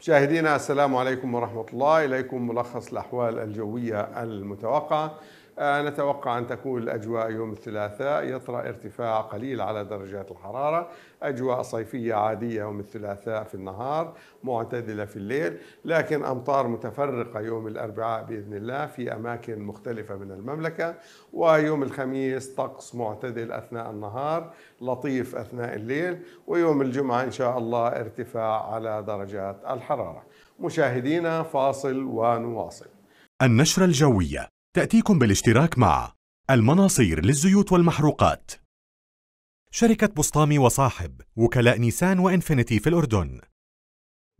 مشاهدينا السلام عليكم ورحمة الله، إليكم ملخص الأحوال الجوية المتوقعة. نتوقع أن تكون الأجواء يوم الثلاثاء يطرأ ارتفاع قليل على درجات الحرارة، أجواء صيفية عادية يوم الثلاثاء في النهار، معتدلة في الليل، لكن أمطار متفرقة يوم الأربعاء بإذن الله في أماكن مختلفة من المملكة، ويوم الخميس طقس معتدل أثناء النهار لطيف أثناء الليل، ويوم الجمعة إن شاء الله ارتفاع على درجات الحرارة. مشاهدينا فاصل ونواصل. النشرة الجوية تأتيكم بالاشتراك مع المناصير للزيوت والمحروقات، شركة بوسطامي وصاحب، وكلاء نيسان وإنفينيتي في الأردن،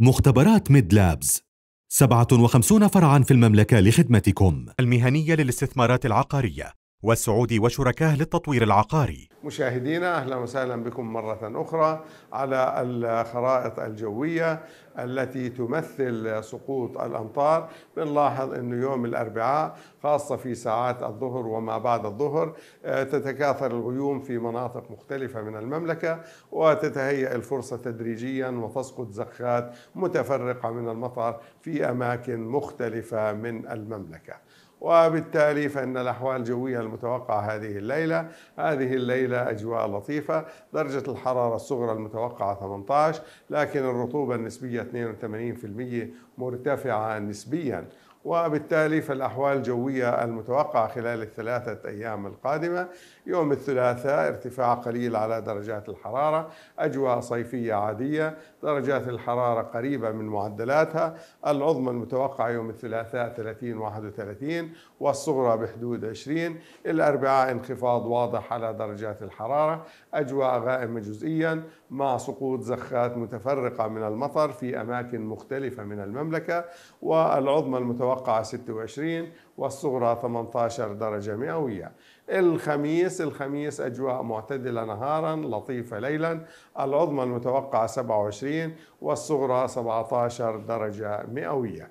مختبرات ميد لابز، 57 فرعاً في المملكة لخدمتكم، المهنية للاستثمارات العقارية والسعودي وشركاه للتطوير العقاري. مشاهدينا أهلا وسهلا بكم مرة أخرى على الخرائط الجوية التي تمثل سقوط الأمطار. بنلاحظ أنه يوم الأربعاء خاصة في ساعات الظهر وما بعد الظهر تتكاثر الغيوم في مناطق مختلفة من المملكة، وتتهيأ الفرصة تدريجيا وتسقط زخات متفرقة من المطر في أماكن مختلفة من المملكة، وبالتالي فإن الأحوال الجوية المتوقعة هذه الليلة أجواء لطيفة، درجة الحرارة الصغرى المتوقعة 18، لكن الرطوبة النسبية 82% مرتفعة نسبياً، وبالتالي فالأحوال الجوية المتوقعة خلال ال3 أيام القادمة: يوم الثلاثاء ارتفاع قليل على درجات الحرارة، أجواء صيفية عادية، درجات الحرارة قريبة من معدلاتها، العظمى المتوقعة يوم الثلاثاء 30-31 والصغرى بحدود 20، الأربعاء انخفاض واضح على درجات الحرارة، أجواء غائمة جزئيا مع سقوط زخات متفرقة من المطر في أماكن مختلفة من المملكة، والعظمى المتوقعة 26 والصغرى 18 درجة مئوية. الخميس أجواء معتدلة نهارا لطيفة ليلا، العظمى المتوقعة 27 والصغرى 17 درجة مئوية.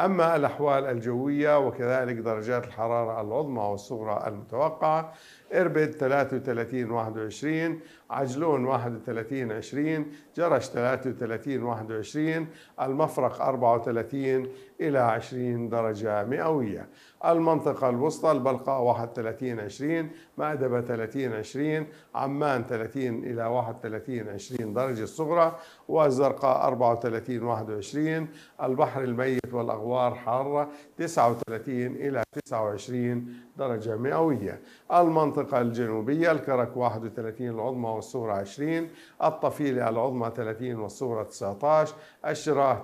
أما الأحوال الجوية وكذلك درجات الحرارة العظمى والصغرى المتوقعة: إربد 33-21، عجلون 31-20، جرش 33-21، المفرق 34-20 درجة مئوية. المنطقة الوسطى: البلقاء 31-20، مأدبة 30-20، عمان 30-31 درجة الصغرى، والزرقاء 34-21، البحر الميت والأغوار حارة 39-29 درجة مئوية. المنطقة الجنوبية: الكرك 31 العظمى والصغرى 20، الطفيلة العظمى 30 والصغرى 19، الشراه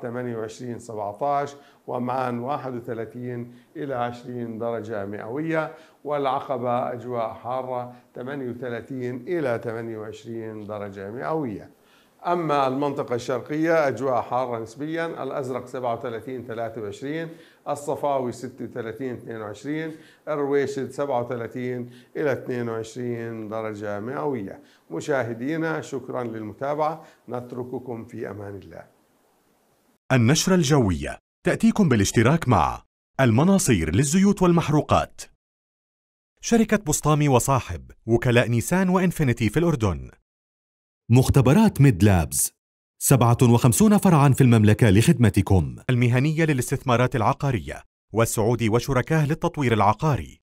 28-17، ومعان 31-20 درجة مئوية، والعقبة أجواء حارة 38-28 درجة مئوية. أما المنطقة الشرقية: أجواء حارة نسبيا، الأزرق 37-23، الصفاوي 36-22، الرويشد 37-22 درجة مئوية. مشاهدينا شكرا للمتابعة، نترككم في أمان الله. النشرة الجوية تأتيكم بالاشتراك مع المناصير للزيوت والمحروقات، شركة بوسطامي وصاحب، وكلاء نيسان وإنفينيتي في الأردن، مختبرات ميد لابز، 57 فرعاً في المملكة لخدمتكم، المهنية للاستثمارات العقارية والسعودي وشركاه للتطوير العقاري.